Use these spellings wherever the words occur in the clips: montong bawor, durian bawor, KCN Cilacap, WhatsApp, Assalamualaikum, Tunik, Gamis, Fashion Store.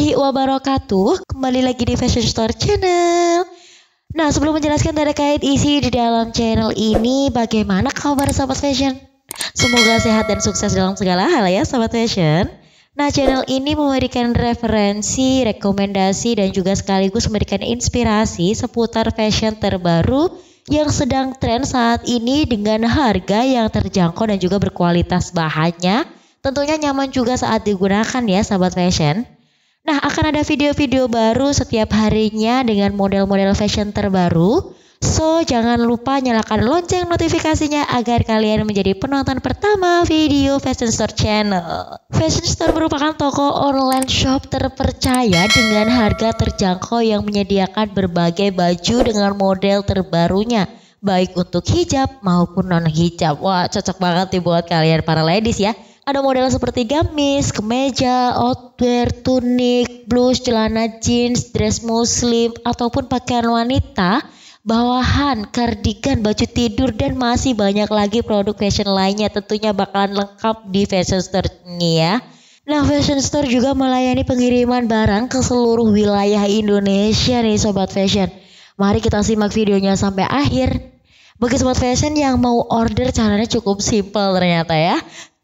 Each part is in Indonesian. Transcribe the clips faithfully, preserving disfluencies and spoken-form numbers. warahmatullahi wabarakatuh. Kembali lagi di Fashion Store Channel. Nah, sebelum menjelaskan terkait isi di dalam channel ini, bagaimana kabar sahabat fashion? Semoga sehat dan sukses dalam segala hal ya sahabat fashion. Nah, channel ini memberikan referensi, rekomendasi, dan juga sekaligus memberikan inspirasi seputar fashion terbaru yang sedang tren saat ini dengan harga yang terjangkau dan juga berkualitas bahannya. Tentunya nyaman juga saat digunakan ya sahabat fashion. Nah, akan ada video-video baru setiap harinya dengan model-model fashion terbaru. So, jangan lupa nyalakan lonceng notifikasinya agar kalian menjadi penonton pertama video Fashion Store Channel. Fashion Store merupakan toko online shop terpercaya dengan harga terjangkau yang menyediakan berbagai baju dengan model terbarunya, baik untuk hijab maupun non-hijab. Wah, cocok banget nih buat kalian para ladies ya. Ada model seperti gamis, kemeja, outwear, tunik, blus, celana jeans, dress muslim, ataupun pakaian wanita, bawahan, kardigan, baju tidur, dan masih banyak lagi produk fashion lainnya. Tentunya bakalan lengkap di Fashion Store ini ya. Nah, Fashion Store juga melayani pengiriman barang ke seluruh wilayah Indonesia nih sobat fashion. Mari kita simak videonya sampai akhir. Bagi sobat fashion yang mau order, caranya cukup simple ternyata ya.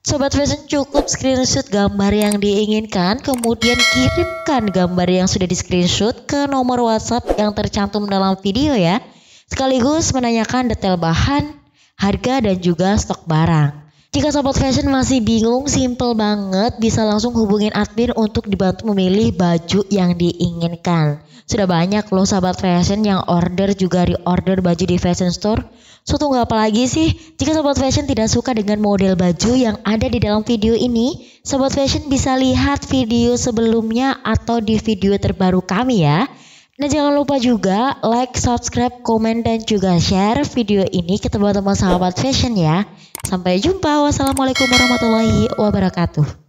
Sobat fashion, cukup screenshot gambar yang diinginkan, kemudian kirimkan gambar yang sudah di screenshot ke nomor WhatsApp yang tercantum dalam video ya. Sekaligus menanyakan detail bahan, harga, dan juga stok barang. Jika sobat fashion masih bingung, simple banget, bisa langsung hubungin admin untuk dibantu memilih baju yang diinginkan. Sudah banyak loh sahabat fashion yang order juga reorder baju di Fashion Store. So, tunggu apa lagi sih? Jika sobat fashion tidak suka dengan model baju yang ada di dalam video ini, sobat fashion bisa lihat video sebelumnya atau di video terbaru kami ya. Nah, jangan lupa juga like, subscribe, komen, dan juga share video ini ke teman-teman sahabat fashion ya. Sampai jumpa. Wassalamualaikum warahmatullahi wabarakatuh.